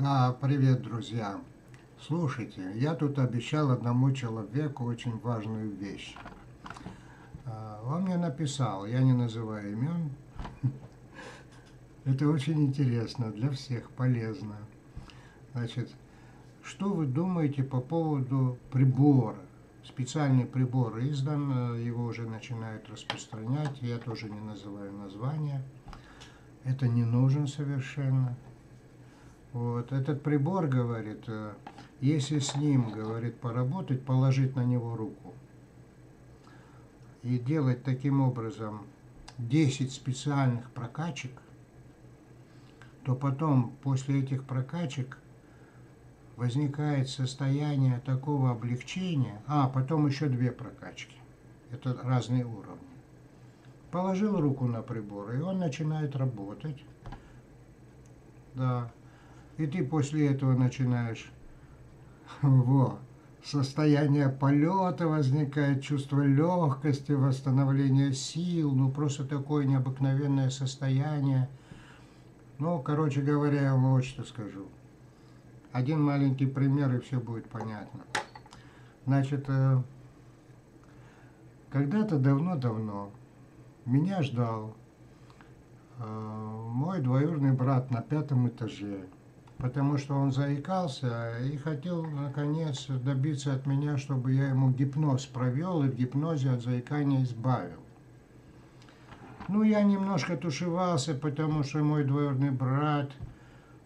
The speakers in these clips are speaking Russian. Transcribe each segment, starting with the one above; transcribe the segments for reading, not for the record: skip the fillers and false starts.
Да, привет, друзья. Слушайте, я тут обещал одному человеку очень важную вещь. Он мне написал, я не называю имен. Это очень интересно, для всех полезно. Значит, что вы думаете по поводу прибора? Специальный прибор издан, его уже начинают распространять. Я тоже не называю название. Это не нужен совершенно. Вот. Этот прибор, говорит, если с ним, говорит, поработать, положить на него руку и делать таким образом 10 специальных прокачек, то потом, после этих прокачек, возникает состояние такого облегчения, потом еще 2 прокачки, это разные уровни. Положил руку на прибор, и он начинает работать, да. И ты после этого начинаешь, состояние полета возникает, чувство легкости, восстановление сил, просто такое необыкновенное состояние. Короче говоря, я вам вот что скажу. Один маленький пример, и все будет понятно. Значит, когда-то давно-давно меня ждал мой двоюродный брат на 5-м этаже. Потому что он заикался и хотел, наконец, добиться от меня, чтобы я ему гипноз провел и в гипнозе от заикания избавил. Я немножко тушевался, потому что мой двоюродный брат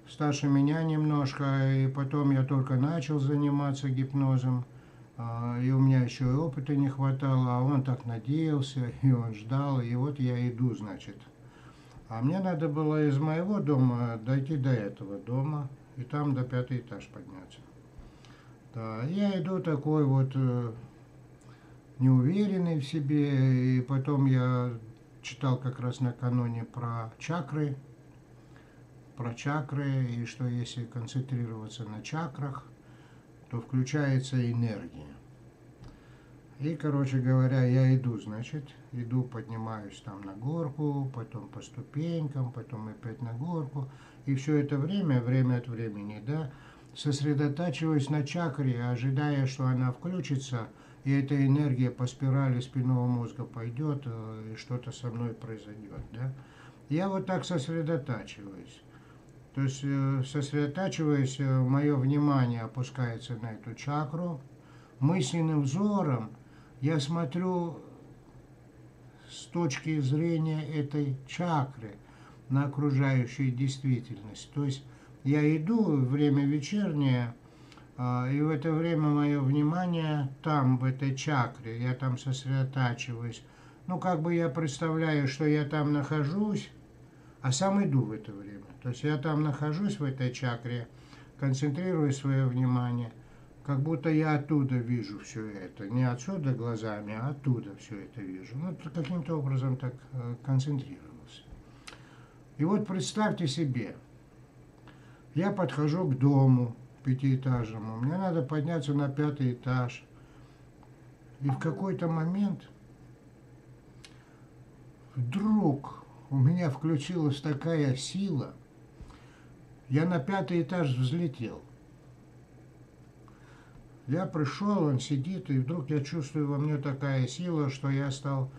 старше меня немножко, и потом я только начал заниматься гипнозом, и у меня еще и опыта не хватало, а он так надеялся, и он ждал, и вот я иду, значит. А мне надо было из моего дома дойти до этого дома, и там до 5-й этаж подняться. Да, я иду такой неуверенный в себе, и потом я читал как раз накануне про чакры, и что если концентрироваться на чакрах, то включается энергия. И, короче говоря, я иду, значит, поднимаюсь там на горку, потом по ступенькам, потом опять на горку. И все это время от времени, сосредотачиваюсь на чакре, ожидая, что она включится, и эта энергия по спирали спинного мозга пойдет, и что-то со мной произойдет, Я так сосредотачиваюсь. То есть, сосредотачиваясь, мое внимание опускается на эту чакру. Мысленным взором я смотрю с точки зрения этой чакры на окружающую действительность. То есть я иду, время вечернее, и в это время мое внимание там, в этой чакре, я там сосредотачиваюсь. Я представляю, что я там нахожусь, а сам иду в это время. То есть я там нахожусь в этой чакре, концентрирую свое внимание. Как будто я оттуда вижу все это. Не отсюда глазами, а оттуда все это вижу. Каким-то образом так концентрировался. И представьте себе, я подхожу к дому 5-этажному. Мне надо подняться на 5-й этаж. И в какой-то момент вдруг у меня включилась такая сила. Я на 5-й этаж взлетел. Я пришел, он сидит, и вдруг я чувствую во мне такая сила, что я стал,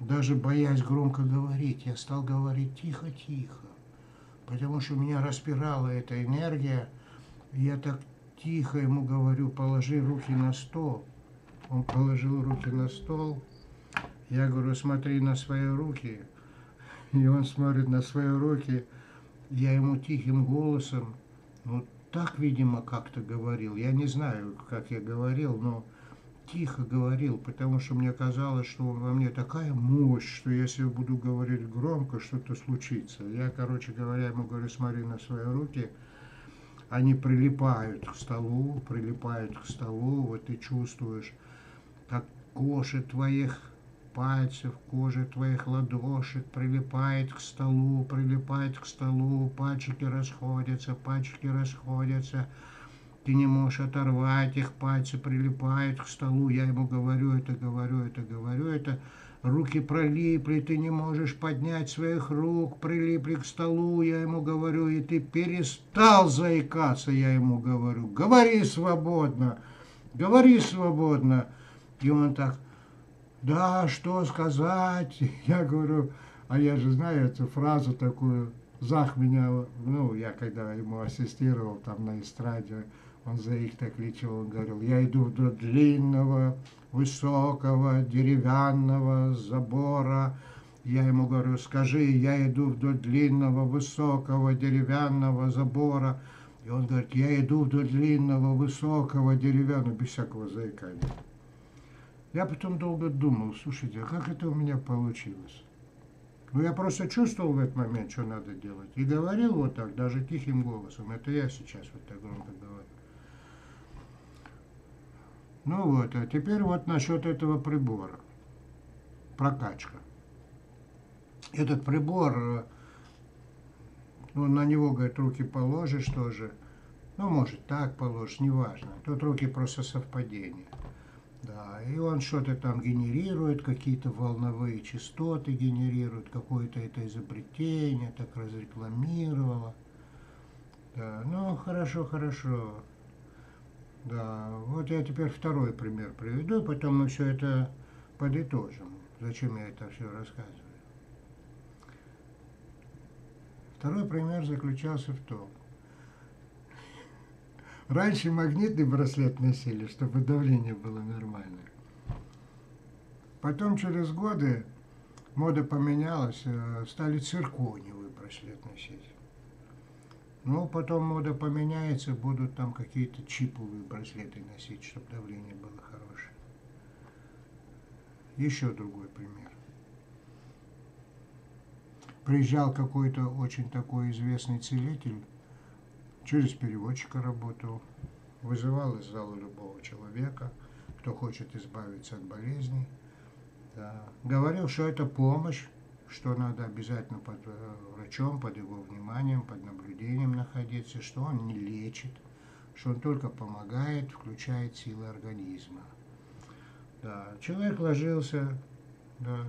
даже боясь громко говорить, я стал говорить тихо-тихо, потому что меня распирала эта энергия, и я так тихо ему говорю: положи руки на стол. Он положил руки на стол, я говорю: смотри на свои руки, и он смотрит на свои руки, я ему тихим голосом, так, видимо, как-то говорил. Я не знаю, как я говорил, но тихо говорил, потому что мне казалось, что во мне такая мощь, что если я буду говорить громко, что-то случится. Я, короче говоря, ему говорю: смотри на свои руки, они прилипают к столу, ты чувствуешь, как кожа твоих пальцев, кожа твоих ладошек прилипает к столу, пальчики расходятся, ты не можешь оторвать их, пальцы прилипают к столу. Я ему говорю это, Руки прилипли, ты не можешь поднять своих рук, прилипли к столу, я ему говорю, и ты перестал заикаться, я ему говорю, говори свободно, и он так, да, что сказать, я говорю, а я же знаю эту фразу такую, Зах меня, ну, я когда ему ассистировал там на эстраде, он заик так лечил, он говорил, я иду до длинного, высокого, деревянного забора. Я ему говорю, скажи, я иду вдоль длинного, высокого, деревянного забора. И он говорит, я иду вдоль длинного, высокого, деревянного, без всякого заикания. Я потом долго думал, слушайте, а как это у меня получилось? Ну, я просто чувствовал в этот момент, что надо делать. И говорил вот так, даже тихим голосом. Это я сейчас вот так громко говорю. Ну вот, а теперь вот насчет этого прибора. Прокачка. Этот прибор, ну, на него, говорит, руки положишь тоже. Ну, может, так положишь, неважно. Тут руки просто совпадение. Да, и он что-то там генерирует, какие-то волновые частоты генерирует, какое-то это изобретение, так разрекламировало. Да, ну, хорошо, хорошо. Да, вот я теперь второй пример приведу, потом мы все это подытожим. Зачем я это все рассказываю? Второй пример заключался в том. Раньше магнитный браслет носили, чтобы давление было нормальное. Потом через годы мода поменялась, стали циркониевый браслет носить. Ну, потом мода поменяется, будут там какие-то чиповые браслеты носить, чтобы давление было хорошее. Еще другой пример. Приезжал какой-то очень такой известный целитель, через переводчика работал, вызывал из зала любого человека, кто хочет избавиться от болезней. Да. Говорил, что это помощь, что надо обязательно под врачом, под его вниманием, под наблюдением находиться, что он не лечит, что он только помогает, включает силы организма. Да. Человек ложился, да,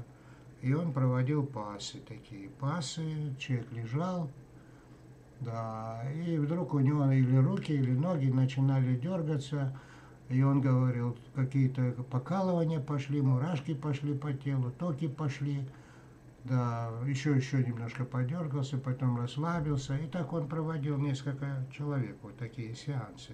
и он проводил пассы такие. Пассы, человек лежал, да, и вдруг у него или руки, или ноги начинали дергаться, и он говорил, какие-то покалывания пошли, мурашки пошли по телу, токи пошли. Да, еще немножко подергался, потом расслабился. И так он проводил несколько человек, вот такие сеансы.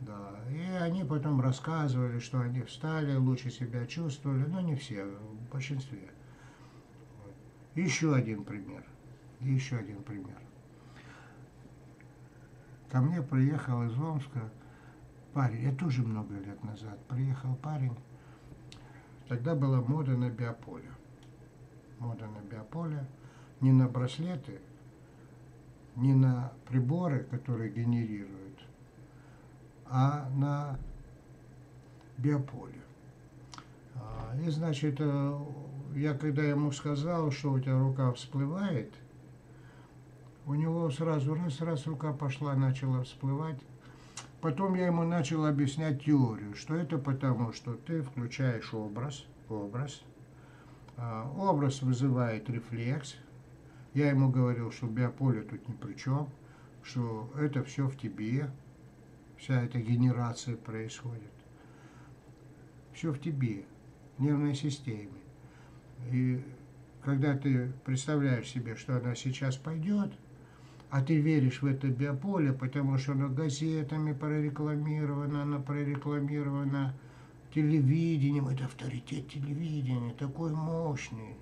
Да, и они потом рассказывали, что они встали, лучше себя чувствовали, но не все, в большинстве. Еще один пример. Еще один пример. Ко мне приехал из Омска парень, я тоже много лет назад, приехал парень, тогда была мода на биополе. Мода на биополе, не на браслеты, не на приборы, которые генерируют, а на биополе. И, значит, я когда ему сказал, что у тебя рука всплывает, у него сразу раз рука пошла, начала всплывать. Потом я ему начал объяснять теорию, что это потому, что ты включаешь образ. Образ вызывает рефлекс. Я ему говорил, что биополе тут ни при чем, что это все в тебе, вся эта генерация происходит. Все в тебе, в нервной системе. И когда ты представляешь себе, что она сейчас пойдет, а ты веришь в это биополе, потому что оно газетами прорекламировано, оно прорекламировано телевидением, это авторитет телевидения, такой мощный,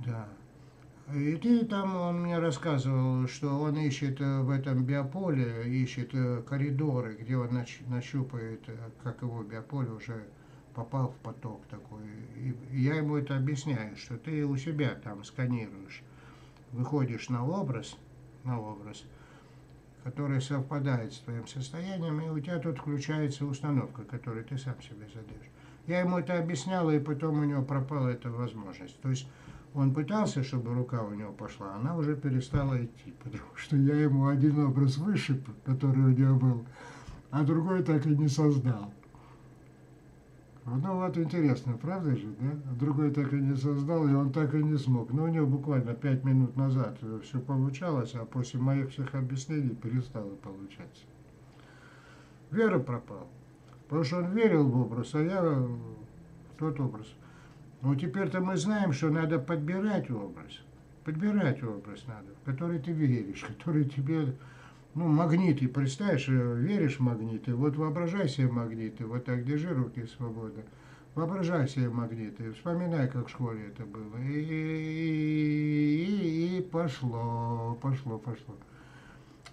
да. И ты там, он мне рассказывал, что он ищет в этом биополе, ищет коридоры, где он нащупает, как его биополе уже попал в поток такой. И я ему это объясняю, что ты у себя там сканируешь, выходишь на образ, который совпадает с твоим состоянием, и у тебя тут включается установка, которую ты сам себе задаешь. Я ему это объяснял, и потом у него пропала эта возможность. То есть он пытался, чтобы рука у него пошла, она уже перестала идти, потому что я ему один образ вышиб, который у него был, а другой так и не создал. Ну вот интересно, правда же, да? Другой так и не создал, и он так и не смог. Но у него буквально 5 минут назад все получалось, а после моих всех объяснений перестало получаться. Вера пропала. Потому что он верил в образ, а я в тот образ. Но теперь-то мы знаем, что надо подбирать образ. Подбирать образ надо, в который ты веришь, который тебе... Ну, магниты, представишь, веришь в магниты, вот воображай себе магниты, вот так держи руки свободно, воображай себе магниты, вспоминай, как в школе это было, и пошло.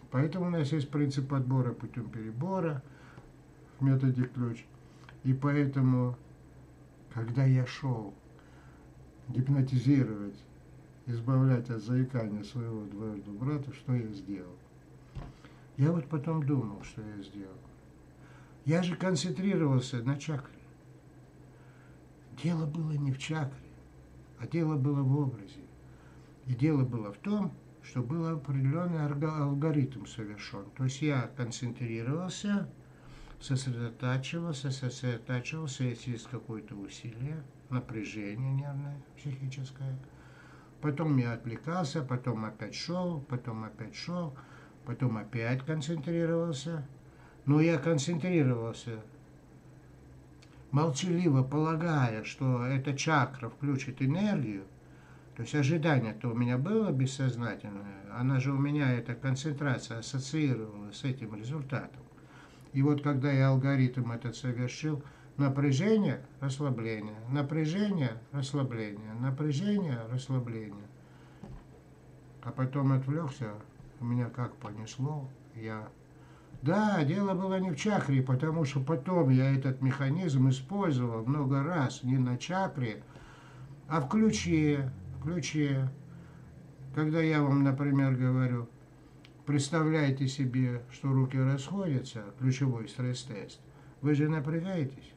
Поэтому у нас есть принцип отбора путем перебора в методе ключ, и поэтому, когда я шел гипнотизировать, избавлять от заикания своего двоюродного брата, что я сделал? Я вот потом думал, что я сделал. Я же концентрировался на чакре. Дело было не в чакре, а дело было в образе. И дело было в том, что был определенный алгоритм совершен. То есть я концентрировался, сосредотачивался, если есть какое-то усилие, напряжение нервное, психическое. Потом я отвлекался, потом опять шел, потом опять концентрировался. Но я концентрировался, молчаливо полагая, что эта чакра включит энергию. То есть ожидание-то у меня было бессознательное. Она же у меня, эта концентрация, ассоциировалась с этим результатом. И вот когда я алгоритм этот совершил, напряжение, расслабление, напряжение, расслабление, напряжение, расслабление. А потом отвлекся. Меня как понесло, я... Да, дело было не в чакре, потому что потом я этот механизм использовал много раз, не на чакре, а в ключе, Когда я вам, например, говорю, представляете себе, что руки расходятся, ключевой стресс-тест, вы же напрягаетесь,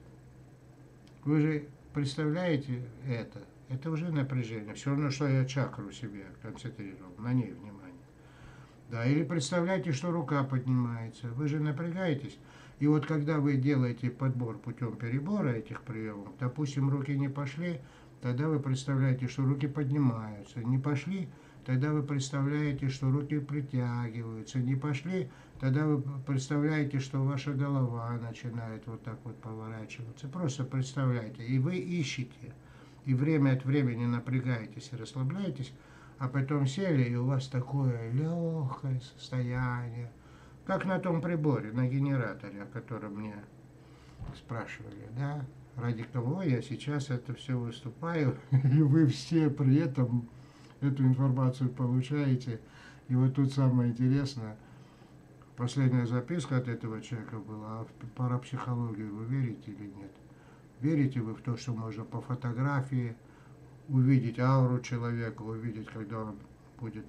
вы же представляете это уже напряжение, все равно, что я чакру себе концентрировал, на ней внимание. Да, или представляете, что рука поднимается, вы же напрягаетесь. И вот когда вы делаете подбор путем перебора этих приемов, допустим, руки не пошли, тогда вы представляете, что руки поднимаются, не пошли, тогда вы представляете, что руки притягиваются, не пошли, тогда вы представляете, что ваша голова начинает вот так вот поворачиваться. Просто представляете, и вы ищете, и время от времени напрягаетесь и расслабляетесь, а потом сели, и у вас такое легкое состояние, как на том приборе, на генераторе, о котором мне спрашивали, да, ради кого я сейчас это все выступаю, и вы все при этом эту информацию получаете. И вот тут самое интересное, последняя записка от этого человека была, а в парапсихологию вы верите или нет? Верите вы в то, что можно по фотографии увидеть ауру человека, увидеть, когда он будет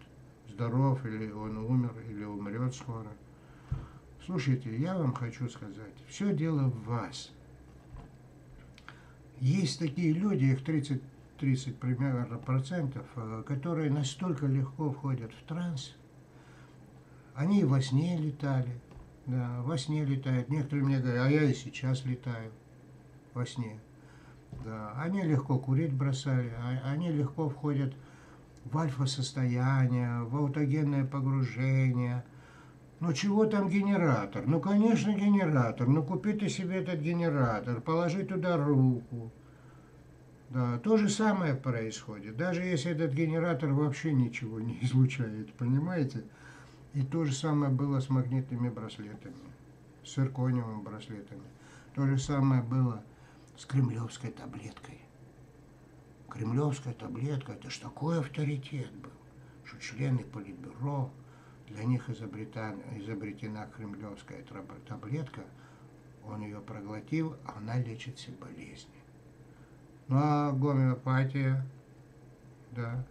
здоров, или он умер, или умрет скоро? Слушайте, я вам хочу сказать, все дело в вас. Есть такие люди, их 30 примерно процентов, которые настолько легко входят в транс. Они во сне летали, да, во сне летают. Некоторые мне говорят, а я и сейчас летаю во сне. Да, они легко курить бросали, они легко входят в альфа-состояние, в аутогенное погружение. Ну чего там генератор? Ну конечно генератор, ну купи ты себе этот генератор, положи туда руку. Да, то же самое происходит, даже если этот генератор вообще ничего не излучает, понимаете? И то же самое было с магнитными браслетами, с циркониевыми браслетами. То же самое было с кремлевской таблеткой. Кремлевская таблетка — это ж такой авторитет был, что члены Политбюро, для них изобретена кремлевская таблетка, он ее проглотил, а она лечит все болезни. Ну а гомеопатия, да.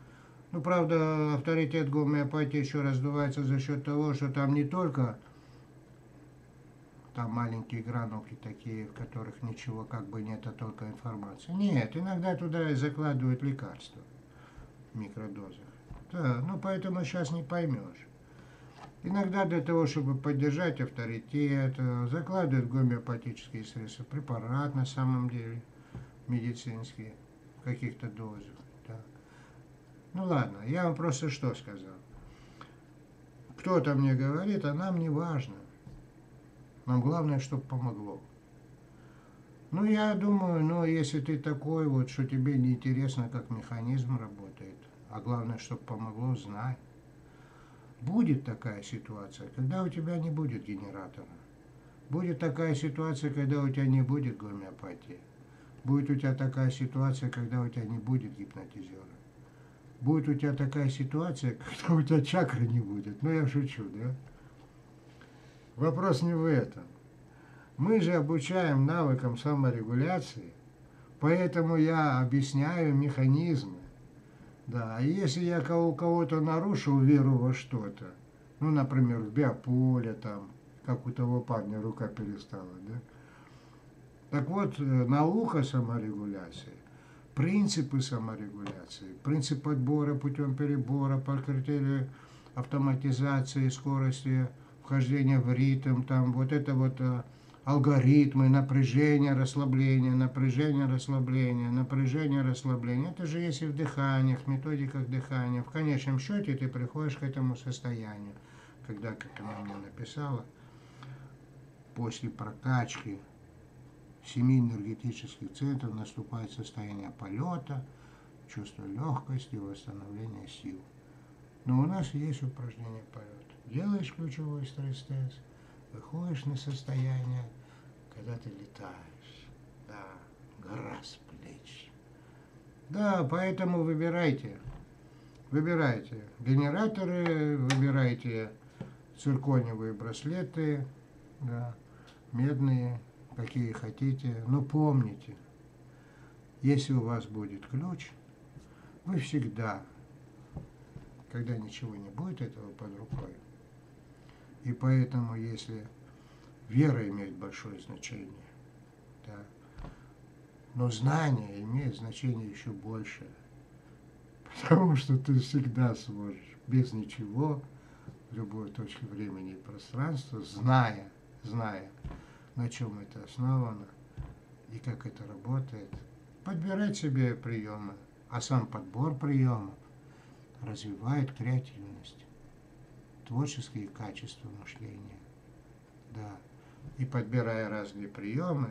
Ну правда, авторитет гомеопатии еще раздувается за счет того, что там не только... Там маленькие гранулки такие, в которых ничего как бы нет, а только информация. Нет, иногда туда и закладывают лекарства в микродозах. Да, ну поэтому сейчас не поймешь. Иногда для того, чтобы поддержать авторитет, закладывают гомеопатические средства, препарат на самом деле, медицинские, в каких-то дозах. Да. Ну ладно, я вам просто что сказал. Кто-то мне говорит, а нам не важно. Нам главное, чтобы помогло. Ну я думаю, но если ты такой, вот, что тебе не интересно, как механизм работает, а главное, чтобы помогло, знай. Будет такая ситуация, когда у тебя не будет генератора. Будет такая ситуация, когда у тебя не будет гомеопатии. Будет у тебя такая ситуация, когда у тебя не будет гипнотизера. Будет у тебя такая ситуация, когда у тебя чакры не будет. Ну, я шучу, да? Вопрос не в этом. Мы же обучаем навыкам саморегуляции, поэтому я объясняю механизмы. Да, а если я у кого-то нарушил веру во что-то, ну, например, в биополе, там, как у того парня рука перестала, да? Так вот, наука саморегуляции, принципы саморегуляции, принцип отбора путем перебора, по критерию автоматизации, скорости, вхождения в ритм, там, вот это вот алгоритмы, напряжение, расслабление, напряжение, расслабление, напряжение, расслабление. Это же есть и в дыханиях, в методиках дыхания. В конечном счете ты приходишь к этому состоянию, когда, как она мне написала, после прокачки 7 энергетических центров наступает состояние полета, чувство легкости, восстановления сил. Но у нас есть упражнение полета. Делаешь ключевой стресс-тест, выходишь на состояние, когда ты летаешь. Да, гора с плеч. Да, поэтому выбирайте. Выбирайте генераторы, выбирайте циркониевые браслеты, да, медные, какие хотите. Но помните, если у вас будет ключ, вы всегда, когда ничего не будет этого под рукой, и поэтому, если вера имеет большое значение, да, но знание имеет значение еще больше, потому что ты всегда сможешь без ничего, в любой точке времени и пространства, зная, на чем это основано и как это работает, подбирать себе приемы, а сам подбор приемов развивает креативность, творческие качества мышления. Да. И подбирая разные приемы,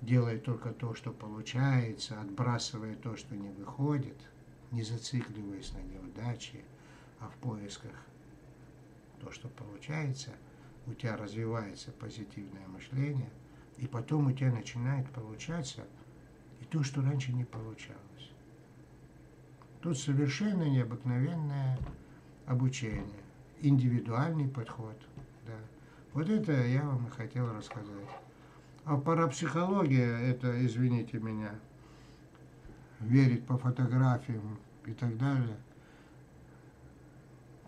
делая только то, что получается, отбрасывая то, что не выходит, не зацикливаясь на неудаче, а в поисках то, что получается, у тебя развивается позитивное мышление, и потом у тебя начинает получаться и то, что раньше не получалось. Тут совершенно необыкновенное обучение. Индивидуальный подход. Да. Вот это я вам и хотел рассказать. А парапсихология, это, извините меня, верить по фотографиям и так далее,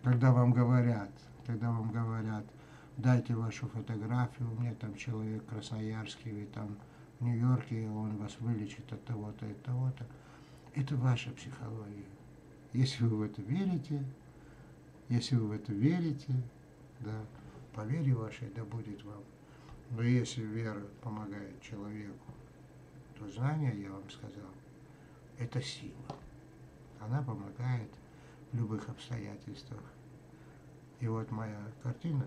когда вам говорят, дайте вашу фотографию, у меня там человек красноярский или там в Нью-Йорке, он вас вылечит от того-то и того-то. Это ваша психология. Если вы в это верите, да, по вере вашей да будет вам. Но если вера помогает человеку, то знание, я вам сказал, это сила. Она помогает в любых обстоятельствах. И вот моя картина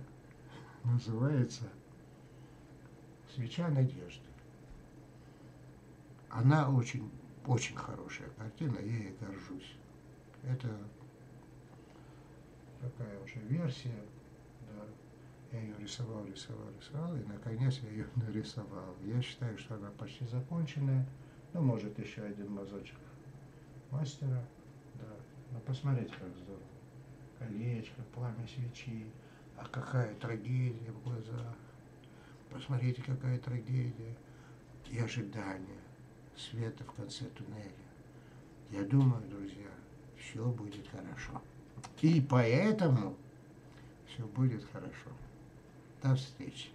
называется «Свеча надежды». Она очень, очень хорошая картина, я ей горжусь. Это такая уже версия, да. Я ее рисовал, и наконец я ее нарисовал. Я считаю, что она почти законченная, ну, может, еще один мазочек мастера, да. Но посмотрите, как здорово. Колечко, пламя свечи, а какая трагедия в глазах. Посмотрите, какая трагедия и ожидание света в конце туннеля. Я думаю, друзья, все будет хорошо. И поэтому все будет хорошо. До встречи.